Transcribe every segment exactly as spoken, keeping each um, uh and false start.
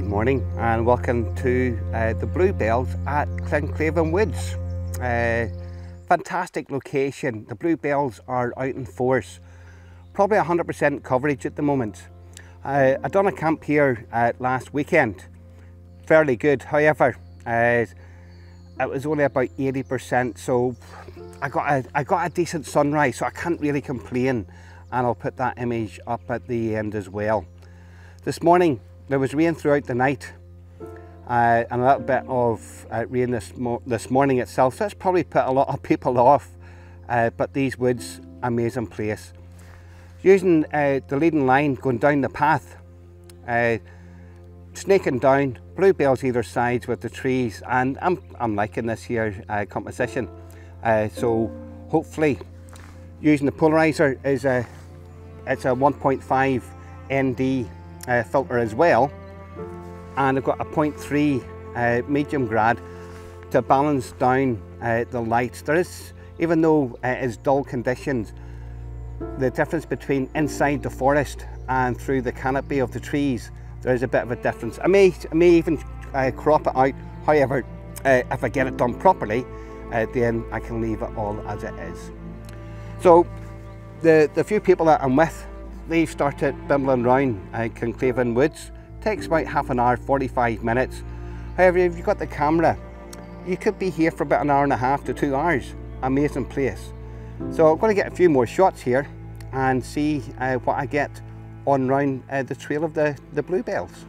Good morning and welcome to uh, the Bluebells at Kinclaven Woods. Uh, fantastic location. The Bluebells are out in force. Probably one hundred percent coverage at the moment. Uh, I done a camp here uh, last weekend. Fairly good, however, uh, it was only about eighty percent, so I got, a, I got a decent sunrise, so I can't really complain, and I'll put that image up at the end as well. This morning there was rain throughout the night uh, and a little bit of uh, rain this, mo this morning itself, so that's probably put a lot of people off, uh, but these woods, amazing place. Using uh, the leading line going down the path, uh, snaking down, bluebells either sides with the trees, and I'm, I'm liking this here uh, composition. Uh, so hopefully, using the polarizer is a it's a one point five N D uh, filter as well, and I've got a zero point three uh, medium grad to balance down uh, the lights. There is, even though uh, it's dull conditions, the difference between inside the forest and through the canopy of the trees, there is a bit of a difference. I may, I may even uh, crop it out, however, uh, if I get it done properly, uh, then I can leave it all as it is. So, the, the few people that I'm with, they've started bimbling round uh, Kinclaven Woods. Takes about half an hour, forty-five minutes. However, if you've got the camera, you could be here for about an hour and a half to two hours. Amazing place. So I'm going to get a few more shots here and see uh, what I get on round uh, the trail of the, the bluebells.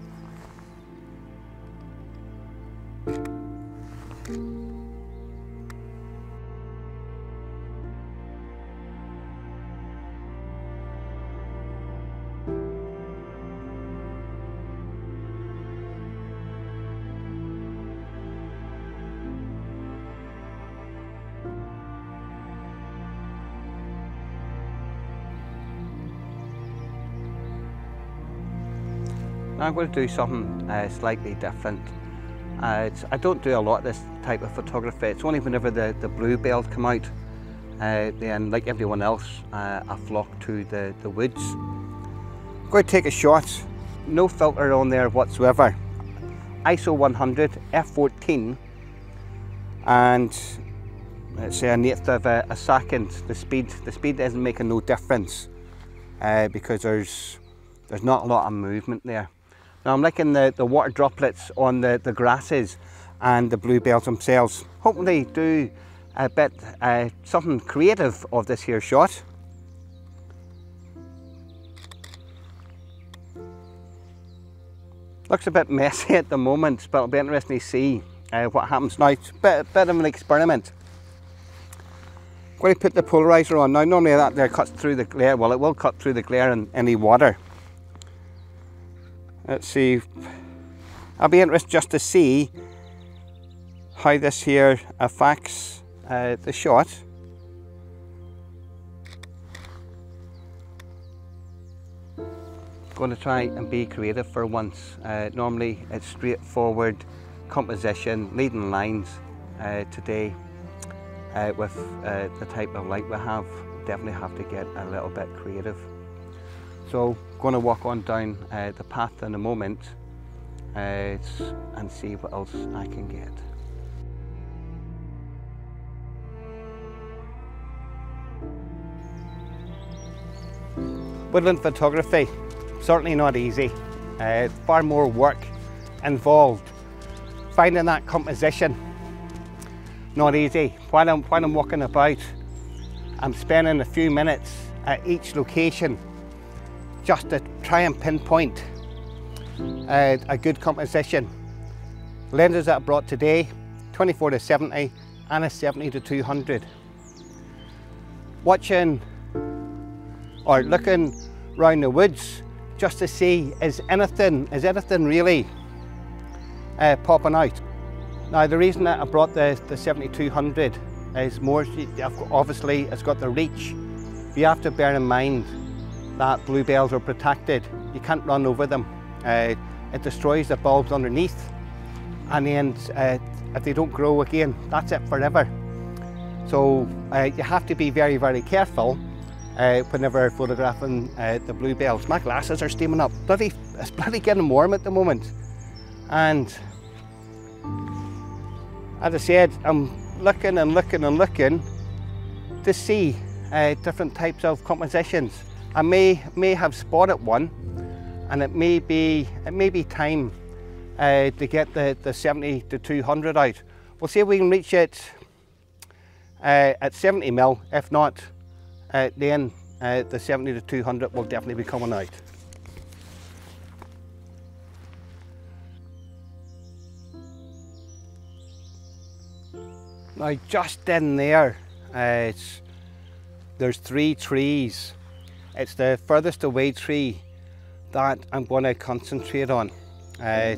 I'm going to do something uh, slightly different. Uh, it's, I don't do a lot of this type of photography. It's only whenever the, the bluebells come out, uh, then like everyone else, uh, I flock to the, the woods. I'm going to take a shot, no filter on there whatsoever. I S O one hundred, F fourteen, and let's say a eighth of a, a second. The speed, the speed isn't making no difference uh, because there's, there's not a lot of movement there. Now I'm liking the, the water droplets on the, the grasses and the bluebells themselves. Hoping they do a bit, uh, something creative of this here shot. Looks a bit messy at the moment, but it'll be interesting to see uh, what happens now. It's a bit, bit of an experiment. I'm going to put the polarizer on now. Normally that there cuts through the glare, well it will cut through the glare and any water. Let's see, I'll be interested just to see how this here affects uh, the shot. I'm going to try and be creative for once. Uh, normally it's straightforward composition, leading lines. Uh, today, uh, with uh, the type of light we have, definitely have to get a little bit creative. So I'm going to walk on down uh, the path in a moment uh, and see what else I can get. Woodland photography, certainly not easy. Uh, far more work involved. Finding that composition, not easy. While I'm, while I'm walking about, I'm spending a few minutes at each location just to try and pinpoint uh, a good composition. Lenses that I brought today, twenty-four to seventy and a seventy to two hundred. Watching or looking round the woods just to see is anything, is anything really uh, popping out. Now the reason that I brought the, the seventy two hundred is more, obviously it's got the reach. You have to bear in mind that bluebells are protected. You can't run over them. Uh, it destroys the bulbs underneath, and then uh, if they don't grow again, that's it forever. So uh, you have to be very, very careful uh, whenever photographing uh, the bluebells. My glasses are steaming up. Bloody, it's bloody getting warm at the moment. And as I said, I'm looking and looking and looking to see uh, different types of compositions. I may may have spotted one, and it may be it may be time uh, to get the the seventy to two hundred out. We'll see if we can reach it uh, at seventy mil. If not, uh, then uh, the seventy to two hundred will definitely be coming out. Now, just in there, uh, it's, there's three trees. It's the furthest away tree that I'm going to concentrate on. Uh,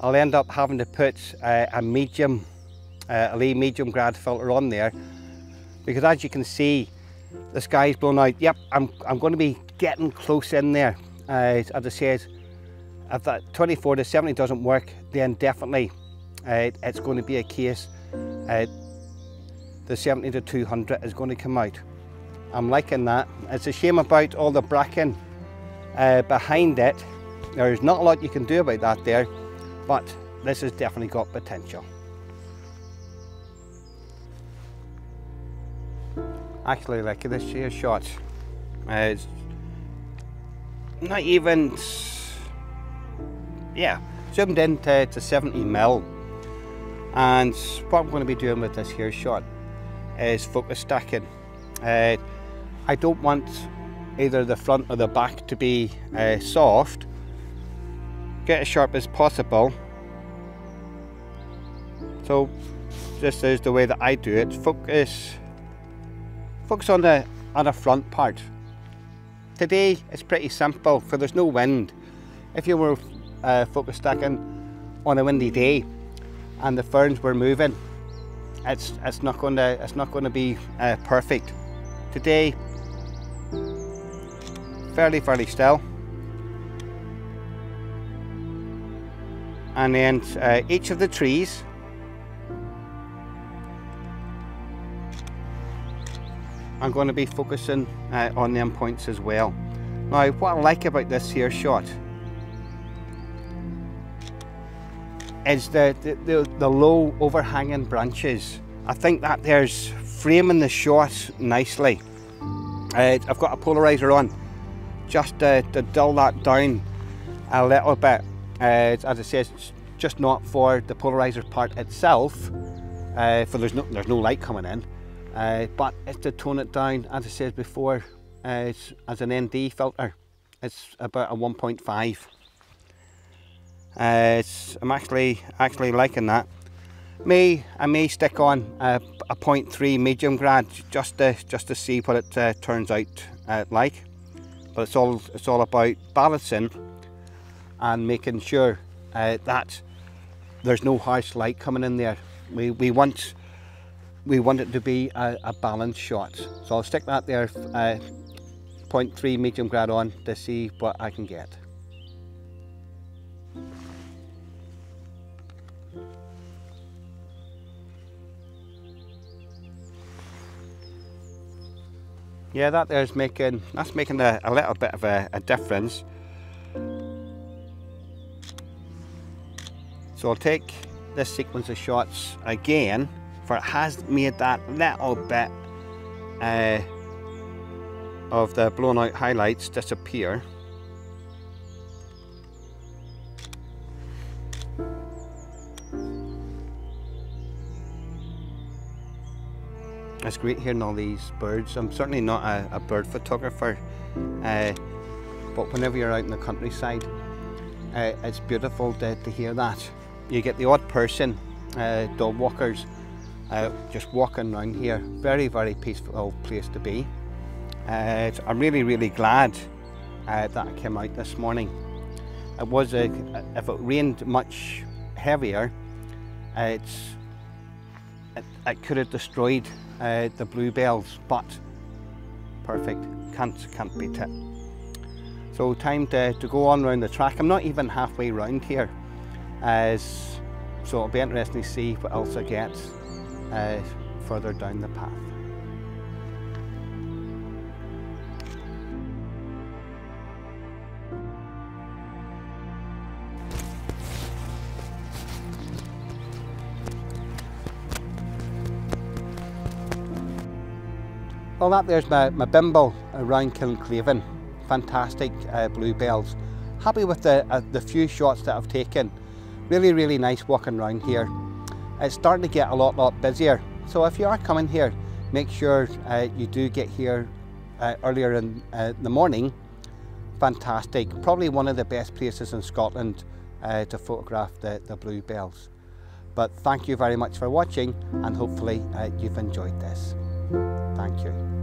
I'll end up having to put uh, a medium, uh, a Lee medium grad filter on there, because as you can see, the sky's blown out. Yep, I'm, I'm going to be getting close in there. Uh, as I said, if that twenty-four to seventy doesn't work, then definitely uh, it's going to be a case uh, the seventy to two hundred is going to come out. I'm liking that. It's a shame about all the bracken uh, behind it. There's not a lot you can do about that there, but this has definitely got potential. Actually, look at this here shot. Uh, it's not even, yeah, zoomed in to, to seventy mil. And what I'm going to be doing with this here shot is focus stacking. Uh, I don't want either the front or the back to be uh, soft. Get as sharp as possible. So this is the way that I do it. Focus, focus on the on the front part. Today it's pretty simple, for there's no wind. If you were uh, focus stacking on a windy day and the ferns were moving, it's it's not going to it's not going to be uh, perfect. Today, fairly, fairly still. And then uh, each of the trees, I'm going to be focusing uh, on them points as well. Now, what I like about this here shot is the, the, the, the low overhanging branches. I think that there's framing the shot nicely. Uh, I've got a polarizer on just to, to dull that down a little bit. Uh, as I said, it's just not for the polarizer part itself, uh, for there's no there's no light coming in, uh, but it's to tone it down. As I said before, uh, it's, as an N D filter, it's about a one point five. Uh, it's, I'm actually actually liking that. May I may stick on a, a point three medium grad just to just to see what it uh, turns out uh, like. But it's all it's all about balancing and making sure uh, that there's no harsh light coming in there. We, we want we want it to be a, a balanced shot. So I'll stick that there, uh, point three medium grad on to see what I can get. Yeah, that there's making that's making a, a little bit of a, a difference. So I'll take this sequence of shots again, for it has made that little bit uh, of the blown out highlights disappear. It's great hearing all these birds. I'm certainly not a, a bird photographer, uh, but whenever you're out in the countryside, uh, it's beautiful to, to hear that. You get the odd person, uh, dog walkers, uh, just walking around here. Very, very peaceful place to be. Uh, I'm really, really glad uh, that I came out this morning. It was a, if it rained much heavier, uh, it's, it, it could have destroyed uh, the bluebells, but perfect, can't, can't beat it. So time to, to go on round the track. I'm not even halfway round here. Uh, so it'll be interesting to see what else I get uh, further down the path. Well, that there's my, my bimble around Kinclaven. Fantastic uh, bluebells. Happy with the, uh, the few shots that I've taken. Really, really nice walking around here. It's starting to get a lot, lot busier. So if you are coming here, make sure uh, you do get here uh, earlier in uh, the morning. Fantastic. Probably one of the best places in Scotland uh, to photograph the, the bluebells. But thank you very much for watching, and hopefully uh, you've enjoyed this. Thank you.